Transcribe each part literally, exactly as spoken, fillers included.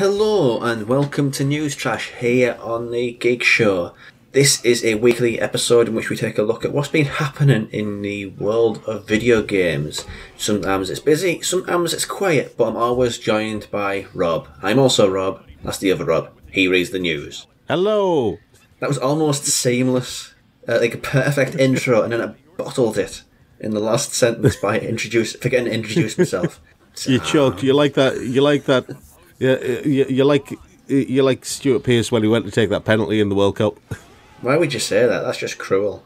Hello and welcome to News Trash here on the Geek Show. This is a weekly episode in which we take a look at what's been happening in the world of video games. Sometimes it's busy, sometimes it's quiet, but I'm always joined by Rob. I'm also Rob. That's the other Rob. He reads the news. Hello! That was almost seamless, uh, like a perfect intro, and then I bottled it in the last sentence by introduce, forgetting to introduce myself. So, you choked. You like that? You like that? Yeah, you, you like you like Stuart Pearce when he went to take that penalty in the World Cup. Why would you say that? That's just cruel.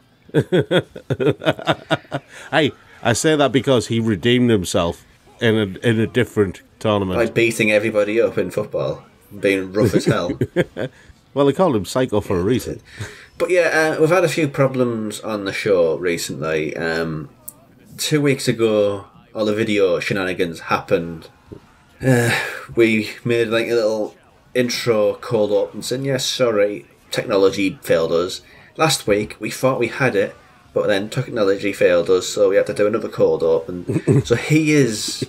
Hey, I say that because he redeemed himself in a in a different tournament by beating everybody up in football, being rough as hell. Well, they called him psycho for a reason. But yeah, uh, we've had a few problems on the show recently. Um, two weeks ago, all the video shenanigans happened. Uh, we made like a little intro called up and said, yes, sorry, technology failed us. Last week, we thought we had it, but then technology failed us, so we had to do another cold open. So he is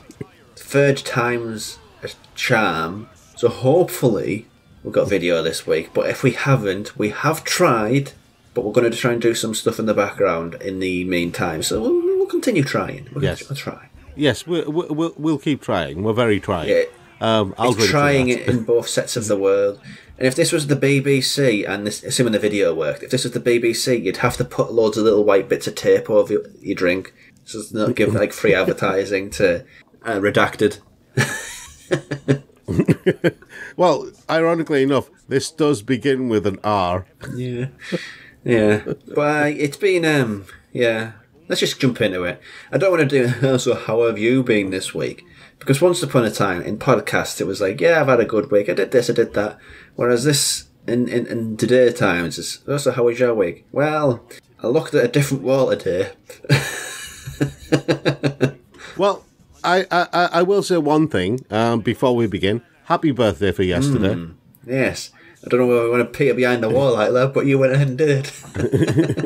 third time's a charm. So hopefully we've got video this week, but if we haven't, we have tried, but we're going to try and do some stuff in the background in the meantime. So we'll, we'll continue trying. We'll yes. continue trying. Yes, we'll, we'll, we'll keep trying. We're very trying. Yeah. Um, I'll it's trying it in both sets of the world. And if this was the B B C, and this, assuming the video worked, if this was the B B C, you'd have to put loads of little white bits of tape over your, your drink. So it's not give like free advertising to uh, Redacted. Well, ironically enough, this does begin with an R. Yeah. Yeah. But it's been, um, yeah... Let's just jump into it. I don't want to do also how have you been this week? Because once upon a time in podcasts it was like, yeah, I've had a good week, I did this, I did that. Whereas this in, in, in today times is also how was your week? Well, I looked at a different wall today. Well, I, I, I will say one thing, um, before we begin. Happy birthday for yesterday. Mm, yes. I don't know whether we want to peer behind the wall like that, but you went ahead and did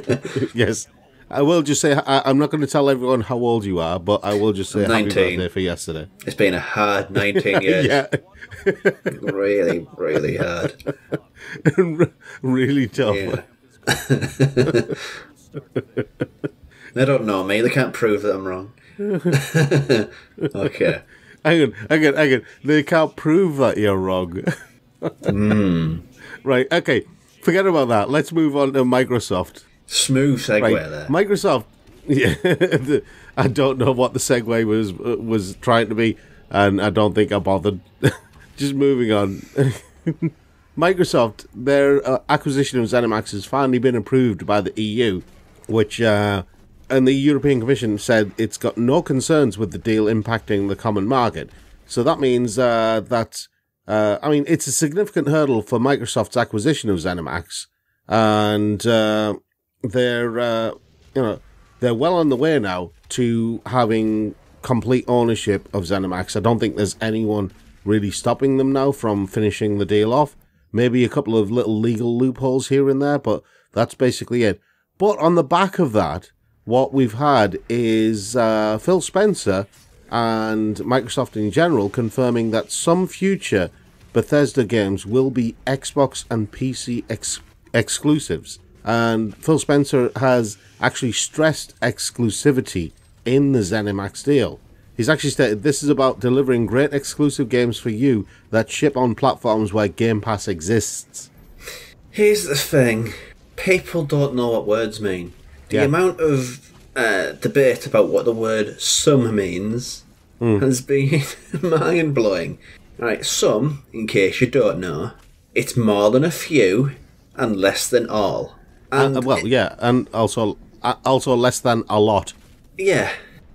it. Yes. I will just say, I, I'm not going to tell everyone how old you are, but I will just say nineteen. Happy birthday for yesterday. It's been a hard nineteen years. Yeah. Really, really hard. Really tough. Yeah. They don't know me. They can't prove that I'm wrong. Okay. Hang on, hang on, hang on. They can't prove that you're wrong. Mm. Right, okay. Forget about that. Let's move on to Microsoft. Smooth segue right. there. Microsoft, yeah, the, I don't know what the segue was was trying to be, and I don't think I bothered. Just moving on. Microsoft, their uh, acquisition of ZeniMax has finally been approved by the E U, which uh, and the European Commission said it's got no concerns with the deal impacting the common market. So that means uh, that, uh, I mean, it's a significant hurdle for Microsoft's acquisition of ZeniMax, and... Uh, They're, uh, you know, they're well on the way now to having complete ownership of ZeniMax. I don't think there's anyone really stopping them now from finishing the deal off. Maybe a couple of little legal loopholes here and there, but that's basically it. But on the back of that, what we've had is uh, Phil Spencer and Microsoft in general confirming that some future Bethesda games will be Xbox and P C ex exclusives. And Phil Spencer has actually stressed exclusivity in the ZeniMax deal. He's actually stated, this is about delivering great exclusive games for you that ship on platforms where Game Pass exists. Here's the thing. People don't know what words mean. The yeah. amount of uh, debate about what the word some means mm. has been mind-blowing. Right, some, in case you don't know, it's more than a few and less than all. And uh, well, yeah, and also uh, also less than a lot. Yeah,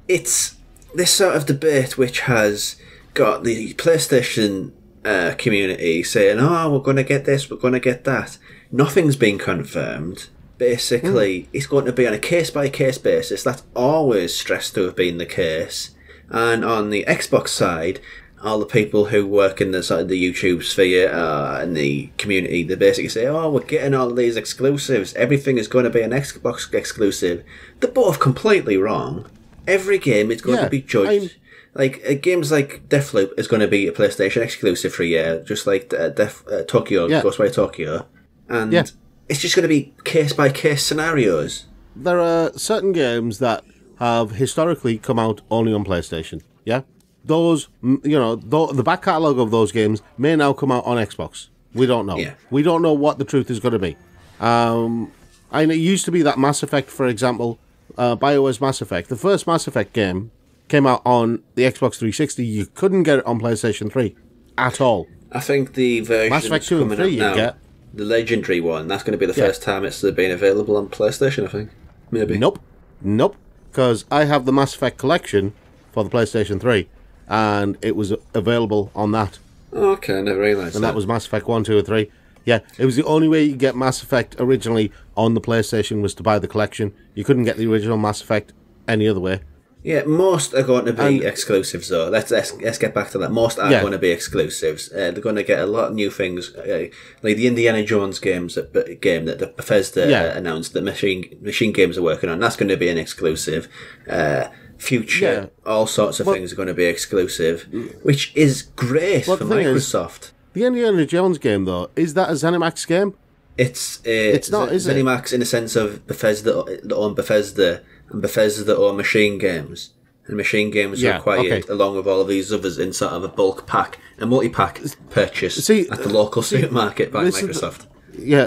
it's this sort of debate which has got the PlayStation uh, community saying, oh, we're going to get this, we're going to get that. Nothing's been confirmed. Basically, mm. it's going to be on a case-by-case basis. That's always stressed to have been the case. And on the Xbox side, all the people who work in the sort of the YouTube sphere uh, and the community, they basically say, oh, we're getting all these exclusives. Everything is going to be an Xbox exclusive. They're both completely wrong. Every game is going yeah, to be judged like uh, games like Deathloop is going to be a PlayStation exclusive for a year, just like uh, Def, uh, Tokyo, yeah. Ghost by Tokyo, and yeah. it's just going to be case by case scenarios. There are certain games that have historically come out only on PlayStation. Yeah, those you know th the back catalogue of those games may now come out on Xbox. We don't know. Yeah. We don't know what the truth is going to be. Um, and it used to be that Mass Effect, for example, uh, BioWare's Mass Effect. The first Mass Effect game came out on the Xbox three sixty. You couldn't get it on PlayStation three at all. I think the version Mass Effect two and three you now, get the legendary one. That's going to be the yeah. first time it's been available on PlayStation. I think maybe. Nope, nope. Because I have the Mass Effect collection for the PlayStation three, and it was available on that. Okay, I never realised that. And that was Mass Effect one, two, and three. Yeah, it was the only way you could get Mass Effect originally on the PlayStation was to buy the collection. You couldn't get the original Mass Effect any other way. Yeah, most are going to be and, exclusives, though. Let's, let's let's get back to that. Most are yeah. going to be exclusives. Uh, they're going to get a lot of new things, uh, like the Indiana Jones games that, game that the Bethesda yeah. uh, announced that Machine Machine Games are working on. That's going to be an exclusive. Uh, future, yeah. all sorts of well, things are going to be exclusive, which is great well, for the Microsoft. Is, the Indiana Jones game, though, is that a ZeniMax game? It's a, it's not, is it? ZeniMax in the sense of Bethesda that own Bethesda and Bethesda that own Machine Games. And Machine Games yeah, are acquired okay. along with all of these others in sort of a bulk pack, a multi-pack purchase see, at the local see, supermarket by Microsoft. The, yeah,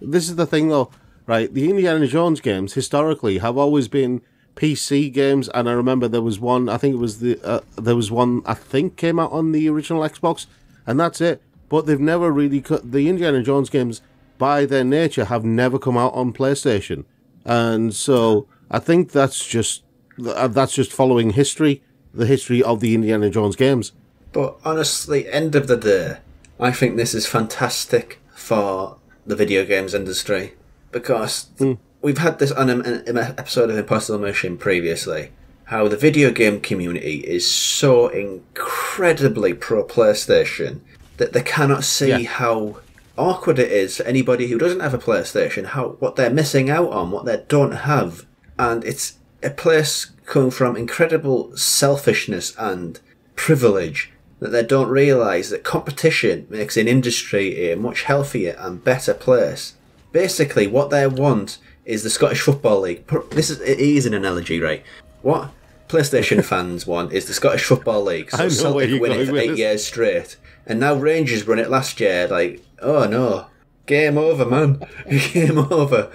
this is the thing, though. Right, the Indiana Jones games historically have always been P C games, and I remember there was one. I think it was the uh, there was one. I think came out on the original Xbox, and that's it. But they've never really cut the Indiana Jones games. By their nature, have never come out on PlayStation, and so I think that's just that's just following history, the history of the Indiana Jones games. But honestly, end of the day, I think this is fantastic for the video games industry because. Mm. We've had this on an episode of Impossible Mission previously, how the video game community is so incredibly pro-PlayStation that they cannot see yeah. how awkward it is for anybody who doesn't have a PlayStation, how what they're missing out on, what they don't have. And it's a place coming from incredible selfishness and privilege that they don't realise that competition makes an industry a much healthier and better place. Basically, what they want is the Scottish Football League. This is, it is an analogy, right? What PlayStation fans want is the Scottish Football League. So Celtic win it for eight years straight. And now Rangers won it last year. Like, oh no. Game over, man. Game over.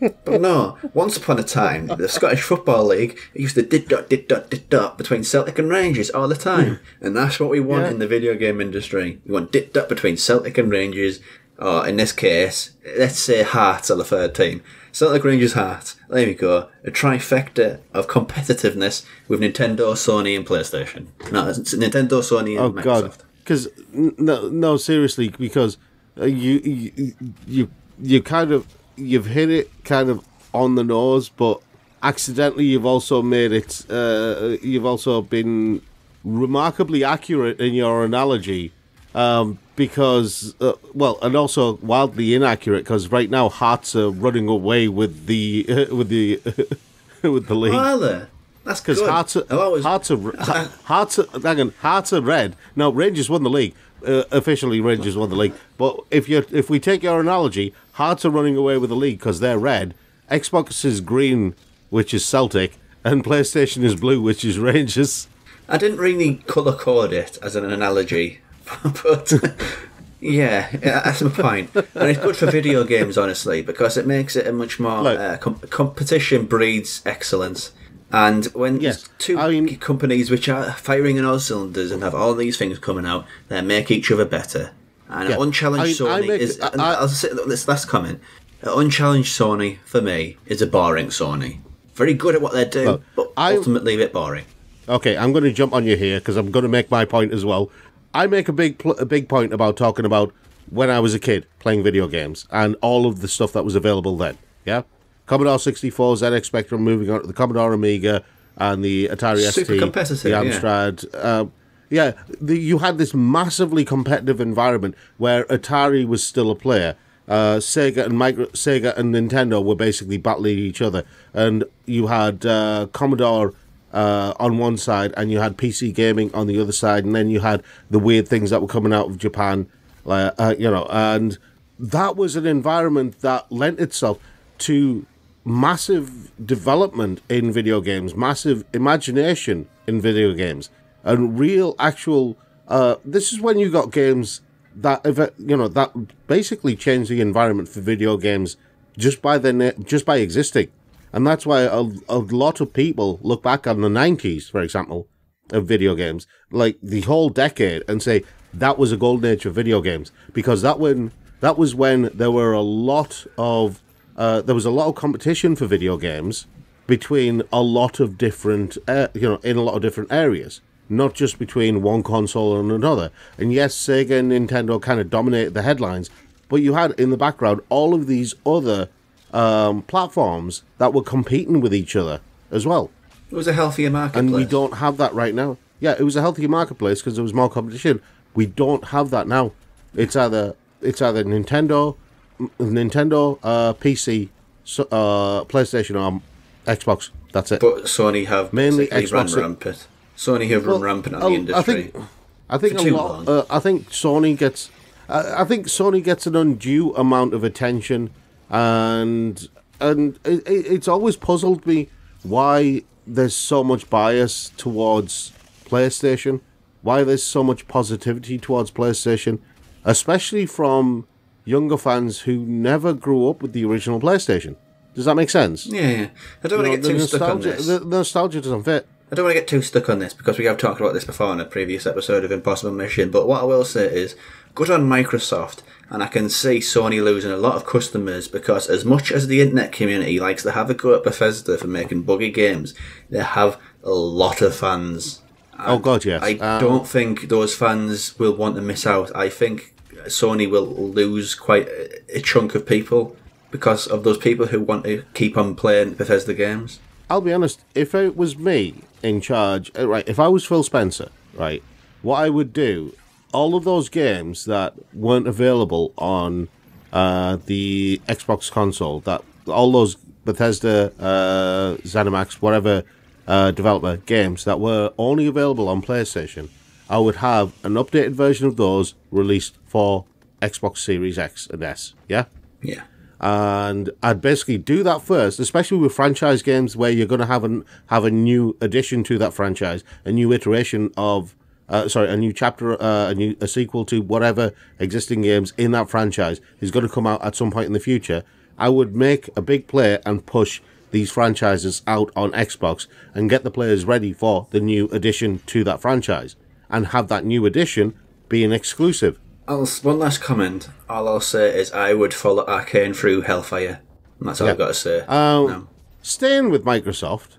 But no, once upon a time, the Scottish Football League used to did dot, did dot, did dot between Celtic and Rangers all the time. And that's what we want yeah. in the video game industry. We want did dot between Celtic and Rangers. Or in this case, let's say Hearts are the third team. Celtic, Rangers, Hearts. There we go. A trifecta of competitiveness with Nintendo, Sony, and PlayStation. No, it's Nintendo, Sony, and oh, Microsoft. God. Because no, no, seriously, because uh, you, you, you, you kind of you've hit it kind of on the nose, but accidentally you've also made it. Uh, you've also been remarkably accurate in your analogy. Um, because, uh, well, and also wildly inaccurate, because right now Hearts are running away with the, uh, with the, uh, with the league. Well, uh, that's good. Because Hearts are, always... Hearts are, Hearts are, hang on, Hearts are red. No, Rangers won the league. Uh, officially, Rangers won the league. But if you if we take your analogy, Hearts are running away with the league because they're red. Xbox is green, which is Celtic, and PlayStation is blue, which is Rangers. I didn't really colour code it as an analogy. But yeah, that's my point. And it's good for video games, honestly, because it makes it a much more uh, com competition breeds excellence. And when yes. there's two I mean, companies which are firing on all cylinders and have all these things coming out, they make each other better. And yeah. an unchallenged I mean, Sony make, is. I, I, I'll say this last comment. An unchallenged Sony for me is a boring Sony. Very good at what they do, but I, ultimately a bit boring. Okay, I'm going to jump on you here because I'm going to make my point as well. I make a big pl a big point about talking about when I was a kid playing video games and all of the stuff that was available then. Yeah, Commodore sixty-four, Z X Spectrum, moving on to the Commodore Amiga and the Atari S T, the Amstrad. Yeah, um, yeah the, you had this massively competitive environment where Atari was still a player. Uh, Sega and Micro Sega and Nintendo were basically battling each other, and you had uh, Commodore. uh, on one side, and you had P C gaming on the other side, and then you had the weird things that were coming out of Japan, like uh, you know, and that was an environment that lent itself to massive development in video games, massive imagination in video games, and real actual. Uh, this is when you got games that, you know, that basically changed the environment for video games just by their just by existing, and that's why a, a lot of people look back on the nineties, for example, of video games, like the whole decade, and say that was a golden age of video games, because that when that was when there were a lot of uh, there was a lot of competition for video games between a lot of different uh, you know in a lot of different areas. Not just between one console and another. And yes, Sega and Nintendo kind of dominated the headlines, but you had in the background all of these other um, platforms that were competing with each other as well. It was a healthier marketplace. And we don't have that right now. Yeah, it was a healthier marketplace because there was more competition. We don't have that now. It's either it's either Nintendo, Nintendo, uh, P C, so, uh, PlayStation, or Xbox. That's it. But Sony have mainly Xbox rampant. Sony have well, run rampant on the industry. I think, I think a lot. Uh, I think Sony gets. Uh, I think Sony gets an undue amount of attention, and and it, it's always puzzled me why there's so much bias towards PlayStation, why there's so much positivity towards PlayStation, especially from younger fans who never grew up with the original PlayStation. Does that make sense? Yeah, yeah. I don't you want know, to get too stuck on this. The, the nostalgia doesn't fit. I don't want to get too stuck on this because we have talked about this before in a previous episode of Impossible Mission, but what I will say is, good on Microsoft, and I can see Sony losing a lot of customers because as much as the internet community likes to have a go at Bethesda for making buggy games, they have a lot of fans. And oh god, yes. I um, don't think those fans will want to miss out. I think Sony will lose quite a chunk of people because of those people who want to keep on playing Bethesda games. I'll be honest, if it was me in charge, right, if I was Phil Spencer, right, what I would do, all of those games that weren't available on uh, the Xbox console, that all those Bethesda, uh, ZeniMax, whatever uh, developer games that were only available on PlayStation, I would have an updated version of those released for Xbox Series X and S, yeah? Yeah. And I'd basically do that first, especially with franchise games where you're going to have an, have a new addition to that franchise, a new iteration of, uh, sorry, a new chapter, uh, a new a sequel to whatever existing games in that franchise is going to come out at some point in the future. I would make a big play and push these franchises out on Xbox and get the players ready for the new addition to that franchise and have that new addition be an exclusive. I'll, one last comment. All I'll say is I would follow Arcane through Hellfire. And that's all yeah. I've got to say. Um, no. Staying with Microsoft,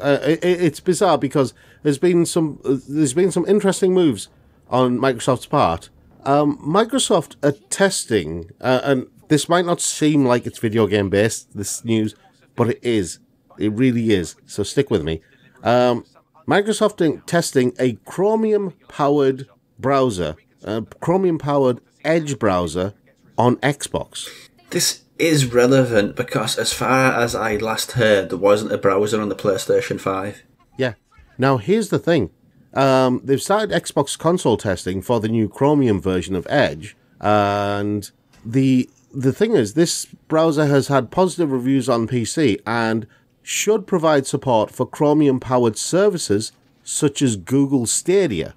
uh, it, it's bizarre because there's been some uh, there's been some interesting moves on Microsoft's part. Um, Microsoft are testing, uh, and this might not seem like it's video game based, this news, but it is. It really is. So stick with me. Um, Microsoft are testing a Chromium powered browser. Uh, Chromium-powered Edge browser on Xbox. This is relevant because as far as I last heard, there wasn't a browser on the PlayStation five. Yeah. Now, here's the thing. Um, they've started Xbox console testing for the new Chromium version of Edge, and the the thing is, this browser has had positive reviews on P C and should provide support for Chromium-powered services such as Google Stadia.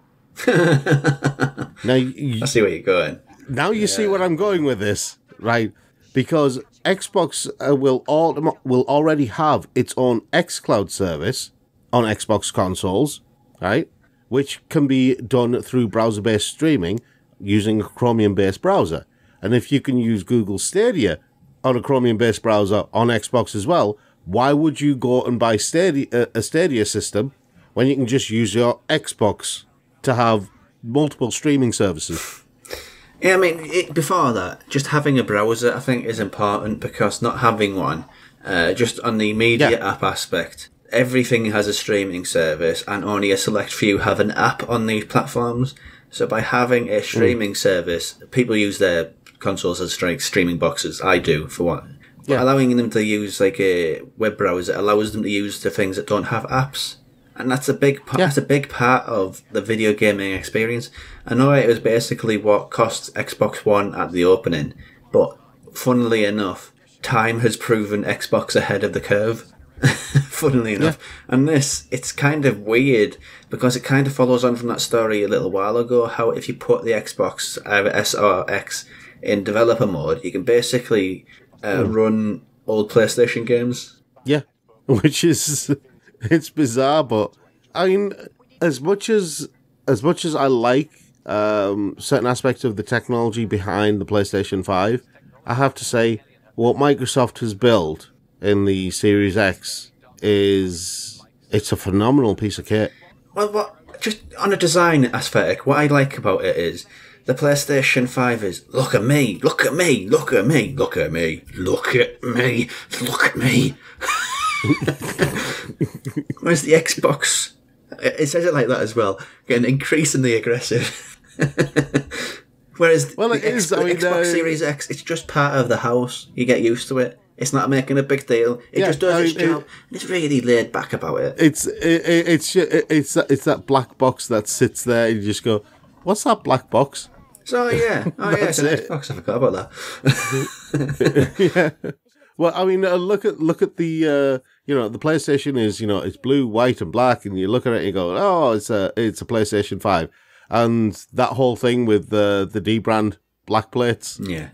Now you, I see where you're going. Now you yeah. see where I'm going with this, right? Because Xbox uh, will all will already have its own xCloud service on Xbox consoles, right? Which can be done through browser-based streaming using a Chromium-based browser. And if you can use Google Stadia on a Chromium-based browser on Xbox as well, why would you go and buy Stadia, uh, a Stadia system when you can just use your Xbox to have multiple streaming services? Yeah, I mean, it, before that, just having a browser, I think, is important because not having one, uh, just on the media yeah. app aspect, everything has a streaming service and only a select few have an app on these platforms. So by having a streaming mm. service, people use their consoles as like streaming boxes. I do, for one. Yeah. Allowing them to use like a web browser allows them to use the things that don't have apps. And that's a big part, yeah. that's a big part of the video gaming experience. I know it was basically what cost Xbox One at the opening, but funnily enough, time has proven Xbox ahead of the curve. funnily enough. Yeah. And this, it's kind of weird because it kind of follows on from that story a little while ago, how if you put the Xbox uh, S or X in developer mode, you can basically uh, mm. run old PlayStation games. Yeah, which is... It's bizarre, but I mean, as much as as much as I like um, certain aspects of the technology behind the PlayStation five, I have to say what Microsoft has built in the Series X is it's a phenomenal piece of kit. Well, what, just on a design aspect, what I like about it is the PlayStation five is look at me, look at me, look at me, look at me, look at me, look at me. Whereas the Xbox, it says it like that as well, getting increasingly aggressive. Whereas well, it the, is, X, I mean, the Xbox uh, Series X, it's just part of the house. You get used to it. It's not making a big deal. It yeah, just does I mean, its job. It, it's really laid back about it. It's it, it, it's it, it's that, it's that black box that sits there and you just go, "What's that black box?" So yeah, oh yeah, it's an it. Xbox. I forgot about that. yeah. Well, I mean, uh, look at look at the uh, you know the PlayStation is you know it's blue, white, and black, and you look at it and you go, oh, it's a it's a PlayStation five, and that whole thing with the the D brand black plates, yeah,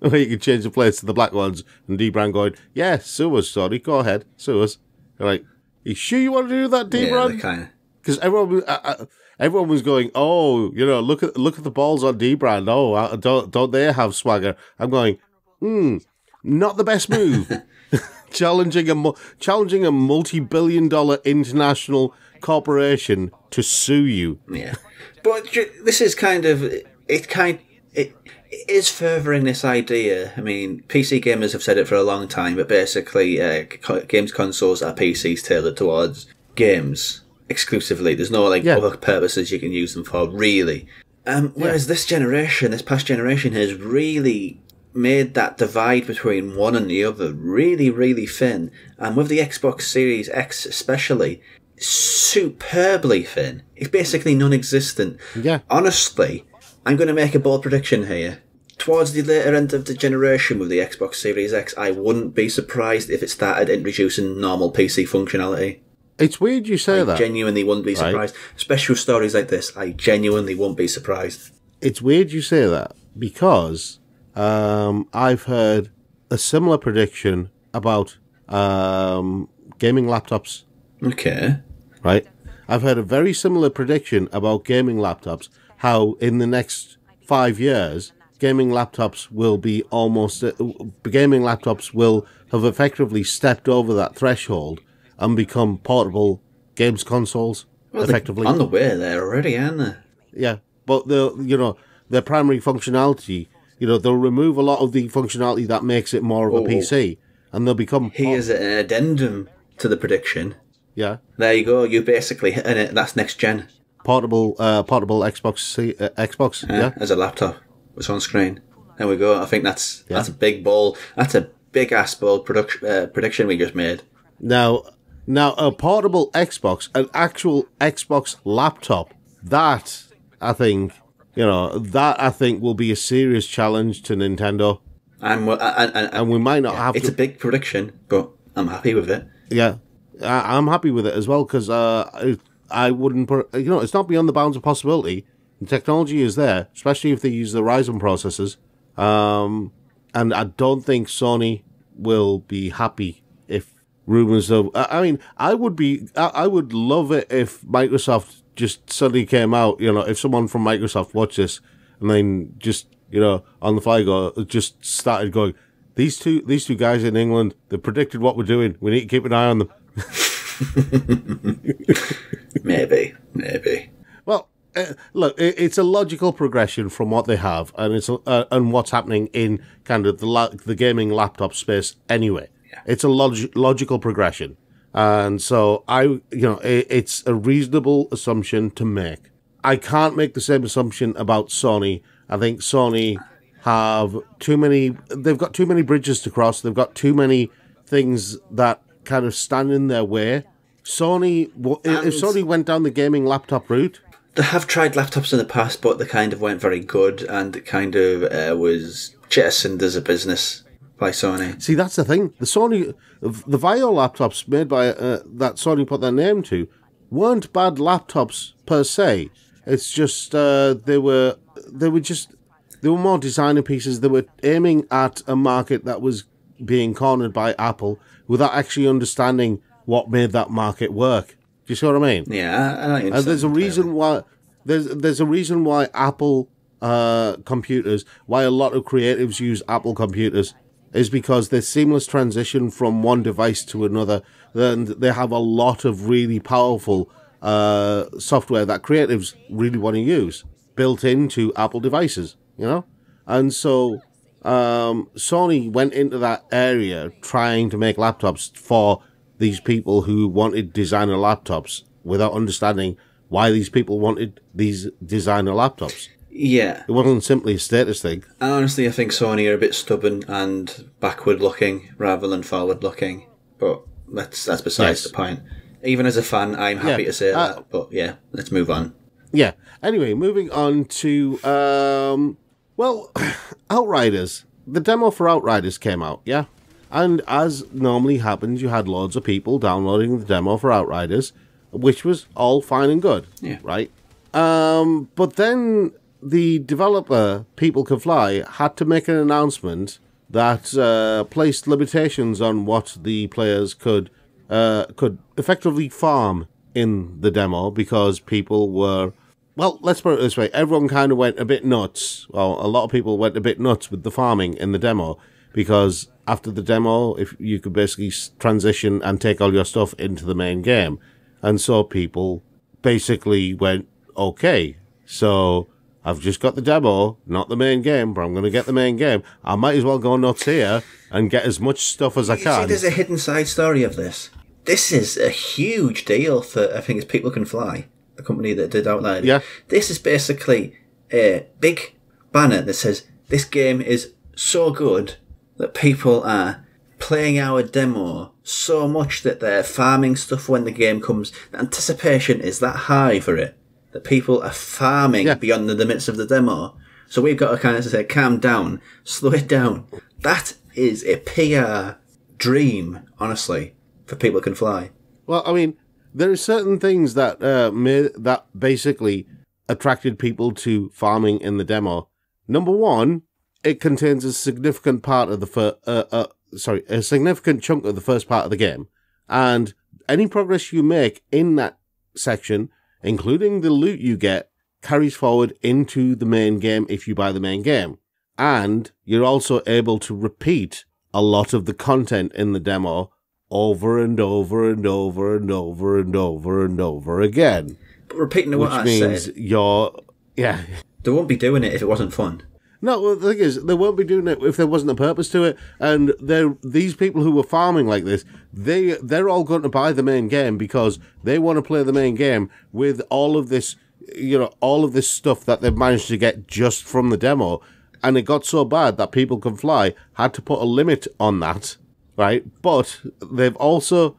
where you can change the plates to the black ones, and D brand going, yeah, sue us, sorry, go ahead, sue us. You're like, you sure you want to do that, D brand? Yeah, because everyone I, I, everyone was going, oh, you know, look at look at the balls on D brand. Oh, I, don't don't they have swagger? I'm going, hmm. Not the best move. challenging a challenging a multi-billion-dollar international corporation to sue you. Yeah, but this is kind of it. Kind it, it is furthering this idea. I mean, P C gamers have said it for a long time, but basically, uh, games consoles are P Cs tailored towards games exclusively. There's no like yeah. other purposes you can use them for, really. Um, whereas yeah. this generation, this past generation, has really made that divide between one and the other really, really thin. And with the Xbox Series X especially, superbly thin. It's basically non-existent. Yeah. Honestly, I'm going to make a bold prediction here. Towards the later end of the generation with the Xbox Series X, I wouldn't be surprised if it started introducing normal P C functionality. It's weird you say I that. I genuinely wouldn't be surprised. Right. Especially with stories like this, I genuinely won't be surprised. It's weird you say that, because... Um, I've heard a similar prediction about um, gaming laptops. Okay. Right? I've heard a very similar prediction about gaming laptops, how in the next five years, gaming laptops will be almost... Uh, gaming laptops will have effectively stepped over that threshold and become portable games consoles, well, effectively. On the way there already, aren't they? Yeah. But, the you know, their primary functionality... You know, they'll remove a lot of the functionality that makes it more of a oh, P C, and they'll become... Here's an addendum to the prediction. Yeah. There you go. You're basically hitting it. That's next-gen. Portable uh, portable Xbox, C, uh, Xbox. Yeah, yeah. As a laptop. It's on screen. There we go. I think that's yeah. that's a big ball. That's a big-ass bold production, uh, prediction we just made. Now, now, a portable Xbox, an actual Xbox laptop, that, I think... You know, that, I think, will be a serious challenge to Nintendo. And, we'll, and, and, and we might not yeah, have it's to... It's a big prediction, but I'm happy with it. Yeah, I, I'm happy with it as well, because uh, I, I wouldn't... Put, you know, it's not beyond the bounds of possibility. The technology is there, especially if they use the Ryzen processors. Um, and I don't think Sony will be happy if rumours of... I mean, I would be... I, I would love it if Microsoft... just suddenly came out, you know, if someone from Microsoft watched this and then just, you know, on the fly go, just started going, these two these two guys in England, they predicted what we're doing. We need to keep an eye on them. maybe, maybe. Well, uh, look, it, it's a logical progression from what they have and it's uh, and what's happening in kind of the la the gaming laptop space anyway. Yeah. It's a log logical progression. And so I, you know, it, it's a reasonable assumption to make. I can't make the same assumption about Sony. I think Sony have too many, they've got too many bridges to cross. They've got too many things that kind of stand in their way Sony, if Sony went down the gaming laptop route. They have tried laptops in the past, but they kind of weren't very good, and it kind of uh, was jettisoned as a business by Sony. See, that's the thing. The Sony, the Vio laptops made by uh, that Sony put their name to weren't bad laptops per se. It's just uh, they were they were just they were more designer pieces. They were aiming at a market that was being cornered by Apple without actually understanding what made that market work. Do you see what I mean? Yeah, I know. And there's a reason why there's there's a reason why Apple uh, computers, why a lot of creatives use Apple computers, is because they're seamless transition from one device to another. And they have a lot of really powerful uh, software that creatives really want to use built into Apple devices. You know, and so. Um, Sony went into that area trying to make laptops for these people who wanted designer laptops without understanding why these people wanted these designer laptops. Yeah. It wasn't simply a status thing. And honestly, I think Sony are a bit stubborn and backward-looking rather than forward-looking. But that's, that's besides yes. the point. Even as a fan, I'm happy yeah. to say uh, that. But yeah, let's move on. Yeah. Anyway, moving on to... Um, Well, Outriders, the demo for Outriders came out, yeah? And as normally happens, you had loads of people downloading the demo for Outriders, which was all fine and good, yeah. right? Um, but then the developer, People Can Fly, had to make an announcement that uh, placed limitations on what the players could, uh, could effectively farm in the demo because people were... Well, let's put it this way. Everyone kind of went a bit nuts. Well, a lot of people went a bit nuts with the farming in the demo because after the demo, if you could basically transition and take all your stuff into the main game. And so people basically went, okay, so I've just got the demo, not the main game, but I'm going to get the main game. I might as well go nuts here and get as much stuff as I can. You see, there's a hidden side story of this. This is a huge deal for, I think, it's People Can Fly. The company that did Outriders. Yeah. This is basically a big banner that says this game is so good that people are playing our demo so much that they're farming stuff when the game comes. The anticipation is that high for it that people are farming yeah. beyond the limits of the demo. So we've got to kind of say, calm down, slow it down. That is a P R dream, honestly, for People Can Fly. Well, I mean. There are certain things that uh, made, that basically attracted people to farming in the demo. Number one, it contains a significant part of the fir uh, uh, sorry, a significant chunk of the first part of the game, and any progress you make in that section, including the loot you get, carries forward into the main game if you buy the main game, and you're also able to repeat a lot of the content in the demo. Over and over and over and over and over and over again. But repeating what I said. Which means you're... Yeah. They won't be doing it if it wasn't fun. No, well, the thing is, they won't be doing it if there wasn't a purpose to it. And they're, these people who were farming like this, they, they're all going to buy the main game because they want to play the main game with all of this, you know, all of this stuff that they've managed to get just from the demo. And it got so bad that People Can Fly had to put a limit on that. Right, but they've also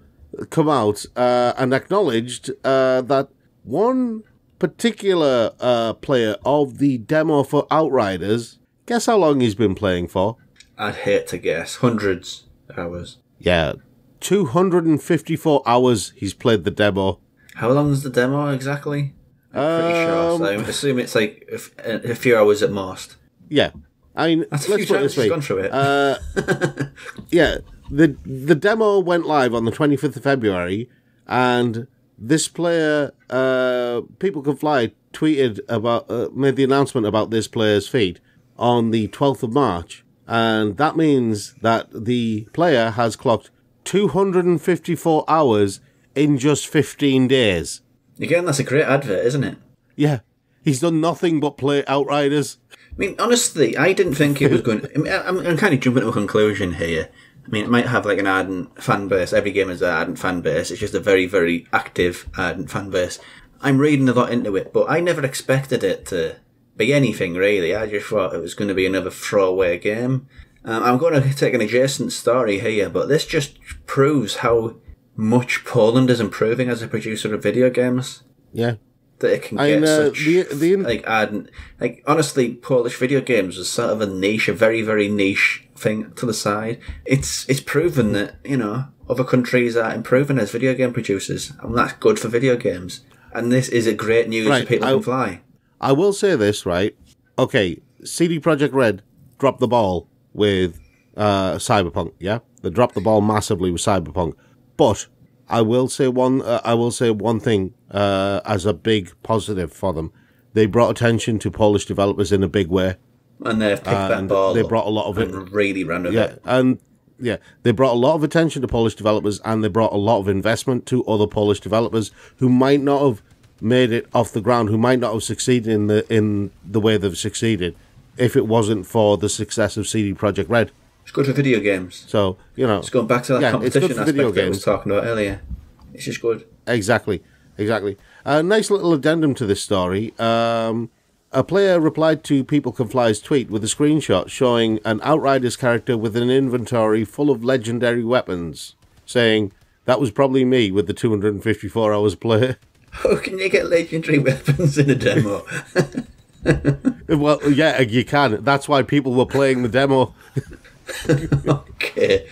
come out uh, and acknowledged uh, that one particular uh, player of the demo for Outriders, guess how long he's been playing for? I'd hate to guess. Hundreds of hours. Yeah, two hundred fifty-four hours he's played the demo. How long is the demo exactly? I'm pretty um, sure, so I assume it's like a, a few hours at most. Yeah. I mean, that's let's put it this way. Gone through it. Uh, yeah, the the demo went live on the twenty-fifth of February, and this player, uh, People Can Fly, tweeted about uh, made the announcement about this player's feat on the twelfth of March, and that means that the player has clocked two hundred fifty-four hours in just fifteen days. Again, that's a great advert, isn't it? Yeah, he's done nothing but play Outriders. I mean, honestly, I didn't think it was going to... I mean, I'm, I'm kind of jumping to a conclusion here. I mean, it might have like an ardent fan base. Every game has an ardent fan base. It's just a very, very active, ardent fan base. I'm reading a lot into it, but I never expected it to be anything, really. I just thought it was going to be another throwaway game. Um, I'm going to take an adjacent story here, but this just proves how much Poland is improving as a producer of video games. Yeah. That it can I get know, such... The, the in- like, and, like, honestly, Polish video games is sort of a niche, a very, very niche thing to the side. It's it's proven that, you know, other countries are improving as video game producers, and that's good for video games. And this is a great news right, that people I, can fly. I will say this, right? Okay, C D Projekt Red dropped the ball with uh, Cyberpunk, yeah? They dropped the ball massively with Cyberpunk. But I will say one uh, I will say one thing uh, as a big positive for them. They brought attention to Polish developers in a big way. And they've picked uh, that ball. They brought a lot of it. Really ran with yeah, it. And yeah, they brought a lot of attention to Polish developers, and they brought a lot of investment to other Polish developers who might not have made it off the ground, who might not have succeeded in the in the way they've succeeded if it wasn't for the success of C D Projekt Red. It's good for video games. So, you know... It's going back to that yeah, competition aspect video games. that I was talking about earlier. It's just good. Exactly. Exactly. A nice little addendum to this story. Um, a player replied to People Can Fly's tweet with a screenshot showing an Outriders character with an inventory full of legendary weapons, saying, that was probably me with the two hundred fifty-four hours play. How can you get legendary weapons in a demo? Well, yeah, you can. That's why people were playing the demo. Okay.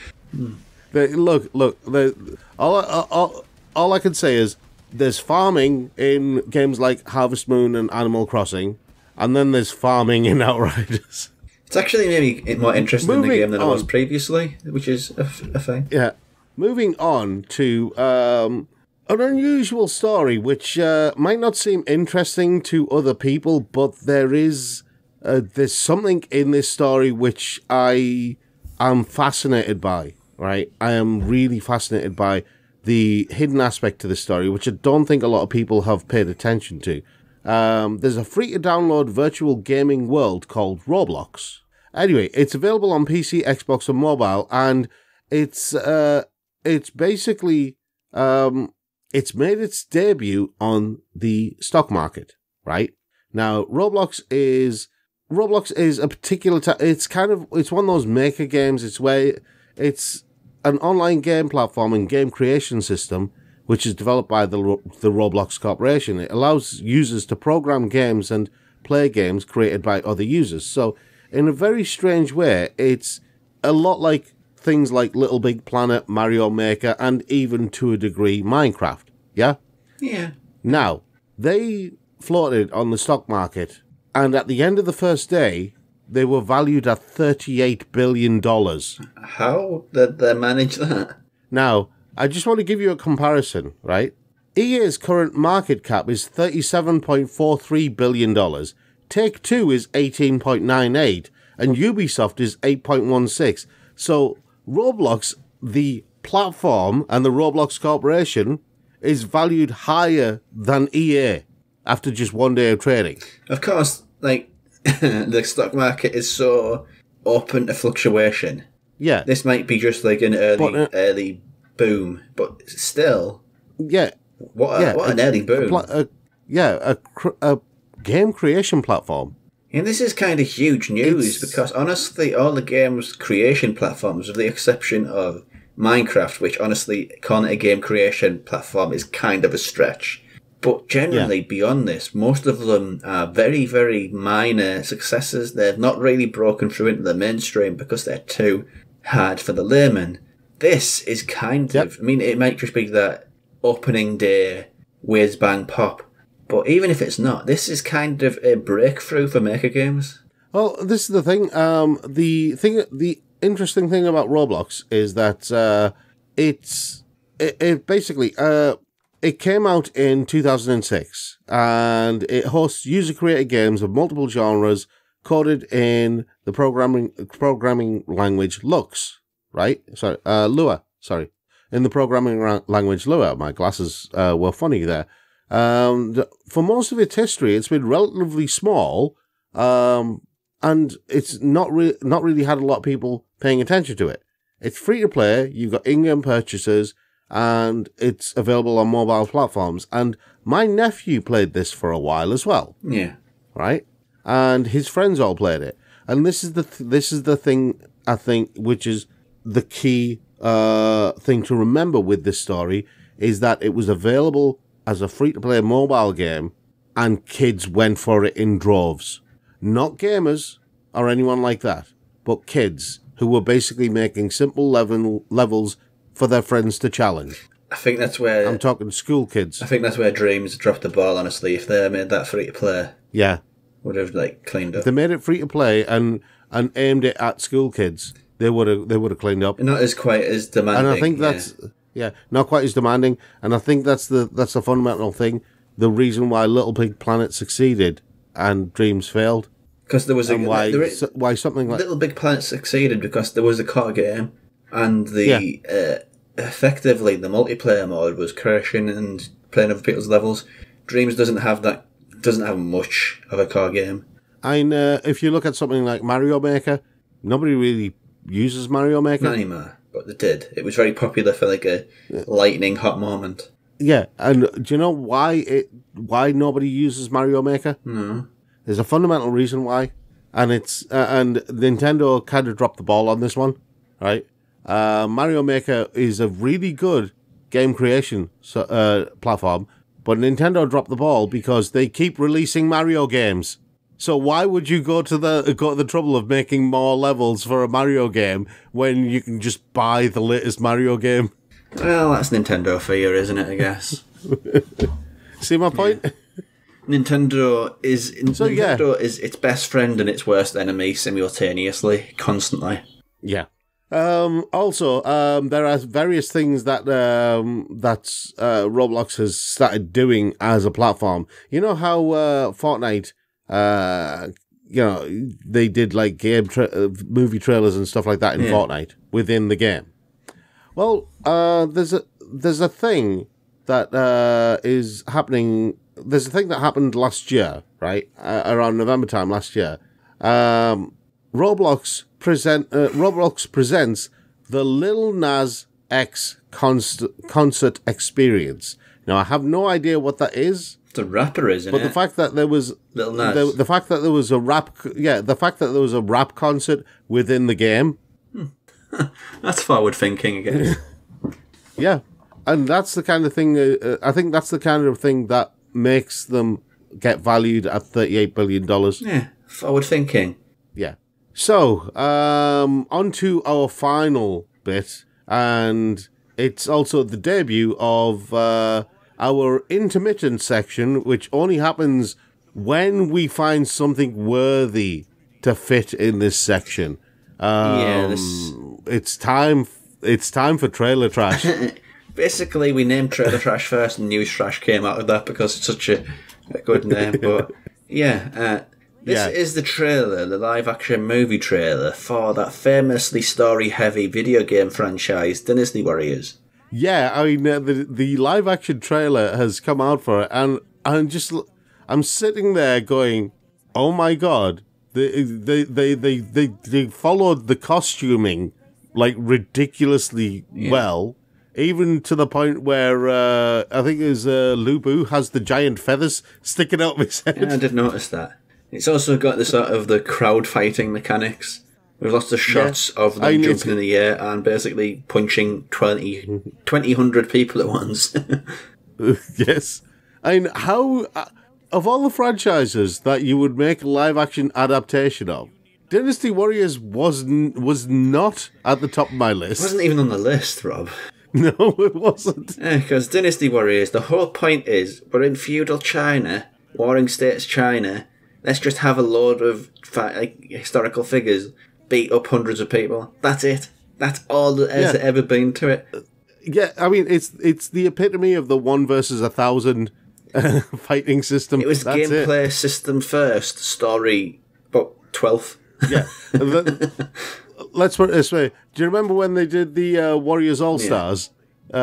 They, look, look. They, all, all, all I can say is there's farming in games like Harvest Moon and Animal Crossing, and then there's farming in Outriders. It's actually maybe more interesting moving in the game than on. it was previously, which is a, a thing. Yeah. Moving on to um, an unusual story, which uh, might not seem interesting to other people, but there is. Uh, there's something in this story which I am fascinated by, right? I am really fascinated by the hidden aspect to this story, which I don't think a lot of people have paid attention to. Um, there's a free-to-download virtual gaming world called Roblox. Anyway, it's available on P C, Xbox, and mobile, and it's uh, it's basically... Um, it's made its debut on the stock market, right? Now, Roblox is... Roblox is a particular... T- it's kind of... It's one of those maker games. It's where... It's an online game platform and game creation system, which is developed by the, the Roblox Corporation. It allows users to program games and play games created by other users. So, in a very strange way, it's a lot like things like Little Big Planet, Mario Maker, and even, to a degree, Minecraft. Yeah? Yeah. Now, they floated on the stock market... And at the end of the first day, they were valued at thirty-eight billion dollars. How did they manage that? Now, I just want to give you a comparison, right? E A's current market cap is thirty-seven point four three billion dollars. Take-Two is eighteen point nine eight, and Ubisoft is eight point one six. So Roblox, the platform, and the Roblox Corporation is valued higher than E A. After just one day of trading. Of course, like, the stock market is so open to fluctuation. Yeah. This might be just like an early but, uh, early boom, but still. Yeah. What, a, yeah, what an a, early boom. A pla- a, yeah, a, cr- a game creation platform. And this is kind of huge news it's... because, honestly, all the games creation platforms, with the exception of Minecraft, which, honestly, calling it a game creation platform is kind of a stretch. But generally, yeah. beyond this, most of them are very, very minor successes. They've not really broken through into the mainstream because they're too hard for the layman. This is kind yep. of... I mean, it might just be that opening day whiz, bang, pop. But even if it's not, this is kind of a breakthrough for maker games. Well, this is the thing. Um, the thing, the interesting thing about Roblox is that uh, it's... It, it basically... Uh, It came out in two thousand six, and it hosts user-created games of multiple genres coded in the programming programming language Lux, right? Sorry, uh, Lua, sorry. In the programming ra- language Lua. My glasses uh, were funny there. Um, th- for most of its history, it's been relatively small, um, and it's not, re- not really had a lot of people paying attention to it. It's free-to-play, you've got in-game purchases, and it's available on mobile platforms. And my nephew played this for a while as well. Yeah. Right? And his friends all played it. And this is the th- this is the thing, I think, which is the key uh, thing to remember with this story is that it was available as a free-to-play mobile game, and kids went for it in droves. Not gamers or anyone like that, but kids who were basically making simple level levels for their friends to challenge. I think that's where... I'm talking school kids. I think that's where Dreams dropped the ball, honestly. If they made that free-to-play... Yeah. Would have, like, cleaned up. If they made it free-to-play and, and aimed it at school kids, they would have they would have cleaned up. Not as quite as demanding. And I think that's... Yeah. yeah, not quite as demanding. And I think that's the that's the fundamental thing. The reason why Little Big Planet succeeded and Dreams failed. Because there was a... Why, like, there is, so, why something like... Little Big Planet succeeded because there was a C O D game and the... Yeah. Uh, effectively the multiplayer mode was crashing and playing other people's levels. Dreams doesn't have that, doesn't have much of a car game. And uh, if you look at something like Mario Maker, nobody really uses Mario Maker. Not anymore, but they did. It was very popular for like a yeah. lightning hot moment. Yeah, and do you know why it why nobody uses Mario Maker? No. There's a fundamental reason why, and it's uh, and Nintendo kind of dropped the ball on this one, right? Uh, Mario Maker is a really good game creation so, uh, platform, but Nintendo dropped the ball because they keep releasing Mario games. So why would you go to the go to the trouble of making more levels for a Mario game when you can just buy the latest Mario game? Well, that's Nintendo for you, isn't it? I guess. See my point? Yeah. Nintendo is so, Nintendo yeah. is its best friend and its worst enemy simultaneously, constantly. Yeah. Um, also, um, there are various things that um, that uh, Roblox has started doing as a platform. You know how uh, Fortnite, uh, you know, they did like game tra- movie trailers and stuff like that in yeah. Fortnite within the game. Well, uh, there's a there's a thing that uh, is happening. There's a thing that happened last year, right uh, around November time last year. Um, Roblox. Present uh, Roblox presents the Lil Nas X const- concert experience. Now I have no idea what that is. It's a rapper, isn't but it? But the fact that there was Lil Nas, the, the fact that there was a rap, yeah, the fact that there was a rap concert within the game. Hmm. That's forward thinking, I guess. Yeah, and that's the kind of thing. Uh, I think that's the kind of thing that makes them get valued at thirty-eight billion dollars. Yeah, forward thinking. Yeah. So, um, on to our final bit, and it's also the debut of uh, our intermittent section, which only happens when we find something worthy to fit in this section. Um, yeah, this... it's time. It's time for trailer trash. Basically, we named trailer trash first, and News Trash came out of that because it's such a, a good name. But yeah. Uh, This yeah. is the trailer, the live-action movie trailer for that famously story-heavy video game franchise, Dynasty Warriors. Yeah, I mean, uh, the the live-action trailer has come out for it, and I'm just, I'm sitting there going, oh my god, they they they they they, they followed the costuming like ridiculously yeah. well, even to the point where uh, I think it was uh, Lubu has the giant feathers sticking out of his head. Yeah, I did notice that. It's also got the sort of the crowd fighting mechanics. There's lots of shots yeah. of them I mean, jumping in the air and basically punching twenty, twenty, one hundred people at once. Yes. I mean, how, uh, of all the franchises that you would make a live action adaptation of, Dynasty Warriors was, n- was not at the top of my list. It wasn't even on the list, Rob. No, it wasn't. Yeah, because Dynasty Warriors, the whole point is we're in feudal China, warring states China. Let's just have a load of fa- like, historical figures beat up hundreds of people. That's it. That's all that has yeah. ever been to it. Yeah, I mean, it's it's the epitome of the one versus a thousand uh, fighting system. It was That's gameplay it. system first, story, but twelfth. Yeah. Let's put it this way. Do you remember when they did the uh, Warriors All-Stars? Yeah.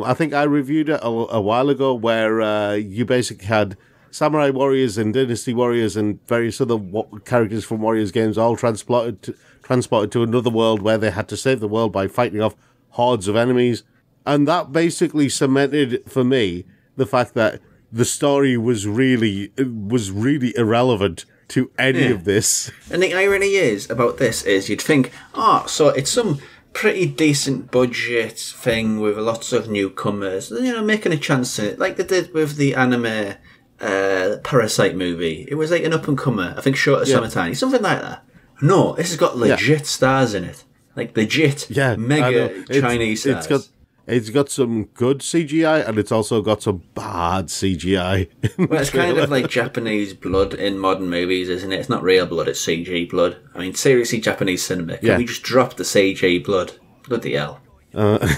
Uh, I think I reviewed it a, a while ago where uh, you basically had... Samurai Warriors and Dynasty Warriors and various other wa- characters from Warriors games all transported to, transported to another world where they had to save the world by fighting off hordes of enemies. And that basically cemented, for me, the fact that the story was really was really irrelevant to any yeah. of this. And the irony is, about this, is you'd think, oh, so it's some pretty decent budget thing with lots of newcomers, you know, making a chance in it, like they did with the anime uh, Parasite movie. It was like an up-and-comer, I think Shota yeah. Samotani, something like that. No, this has got legit yeah. stars in it. Like legit yeah, mega Chinese it's, stars. It's got, it's got some good C G I and it's also got some bad C G I. Well, it's kind of like Japanese blood in modern movies, isn't it? It's not real blood, it's C G blood. I mean, seriously, Japanese cinema. Can yeah. we just drop the C G blood? Bloody hell. Uh,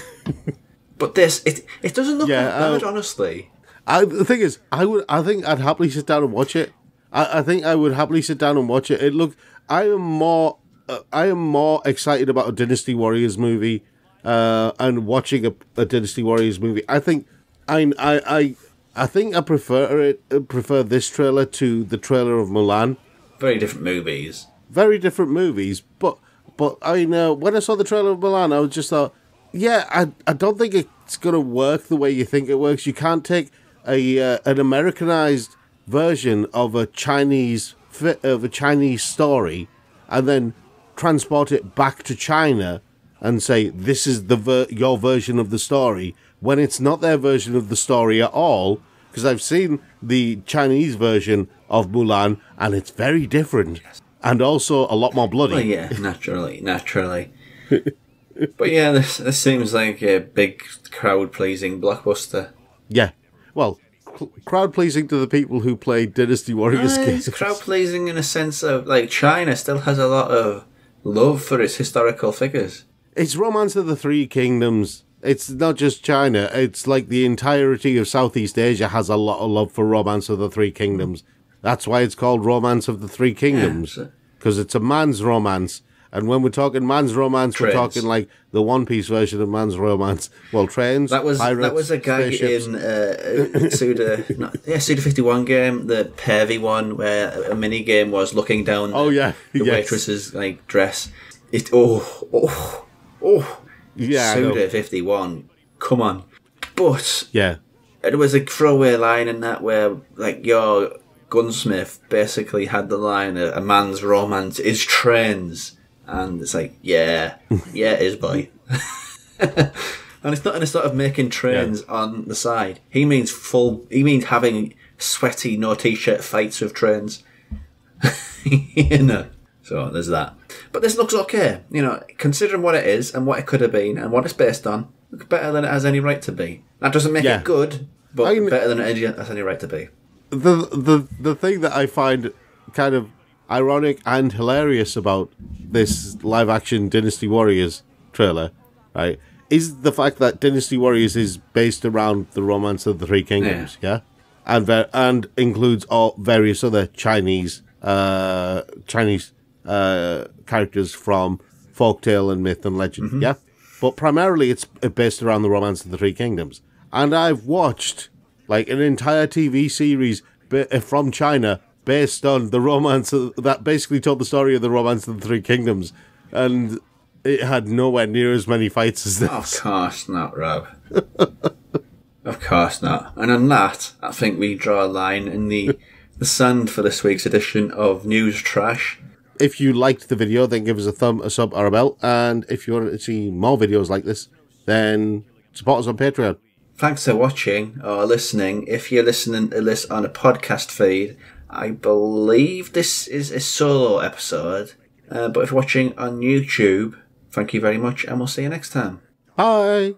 but this, it it doesn't look yeah, that bad, uh, honestly. I, the thing is, I would, I think I'd happily sit down and watch it. I, I think I would happily sit down and watch it. It looked... I am more, uh, I am more excited about a Dynasty Warriors movie, uh, and watching a, a Dynasty Warriors movie. I think, I, I, I, I think I prefer it. Prefer this trailer to the trailer of Mulan. Very different movies. Very different movies, but but I know when I saw the trailer of Mulan, I was just thought, yeah, I I don't think it's gonna work the way you think it works. You can't take a uh, an Americanized version of a Chinese. Of a Chinese story, and then transport it back to China and say this is the ver your version of the story when it's not their version of the story at all. Because I've seen the Chinese version of Mulan and it's very different and also a lot more bloody. Well, yeah, naturally, naturally. But yeah, this this seems like a big crowd pleasing blockbuster. Yeah, well. Crowd-pleasing to the people who played Dynasty Warriors uh, games. It's crowd-pleasing in a sense of, like, China still has a lot of love for its historical figures. It's Romance of the Three Kingdoms. It's not just China. It's like the entirety of Southeast Asia has a lot of love for Romance of the Three Kingdoms. That's why it's called Romance of the Three Kingdoms. Because yeah, it's a man's romance. And when we're talking man's romance, trains. We're talking like the One Piece version of man's romance. Well, trains, that was pirates, that was a guy spaceships. in uh, Suda, not, yeah, Suda fifty-one game, the pervy one, where a mini game was looking down. Oh yeah, the yes. waitress's like dress. It oh oh oh yeah, Suda fifty-one. Come on, but yeah, it was a throwaway line in that where like your gunsmith basically had the line: "A man's romance is trains." And it's like, yeah, yeah, it is, boy. And it's not in a sort of making trains yeah. on the side. He means full. He means having sweaty, no t-shirt fights with trains. You know. So there's that. But this looks okay. You know, considering what it is and what it could have been and what it's based on, it's better than it has any right to be. That doesn't make yeah. it good, but I mean, better than it has any right to be. The the the thing that I find kind of ironic and hilarious about this live-action Dynasty Warriors trailer, right, is the fact that Dynasty Warriors is based around the Romance of the Three Kingdoms, yeah, yeah? and ver and includes all various other Chinese uh, Chinese uh, characters from folktale and myth and legend, mm-hmm. yeah, but primarily it's based around the Romance of the Three Kingdoms. And I've watched like an entire T V series from China based on the romance of, that basically told the story of the Romance of the Three Kingdoms, and it had nowhere near as many fights as this. Of course not, Rob. Of course not. And on that, I think we draw a line in the the sand for this week's edition of News Trash. If you liked the video, then give us a thumb, a sub, or a bell. And if you want to see more videos like this, then support us on Patreon. Thanks for watching or listening. If you're listening to this on a podcast feed, I believe this is a solo episode, uh, but if you're watching on YouTube, thank you very much, and we'll see you next time. Bye!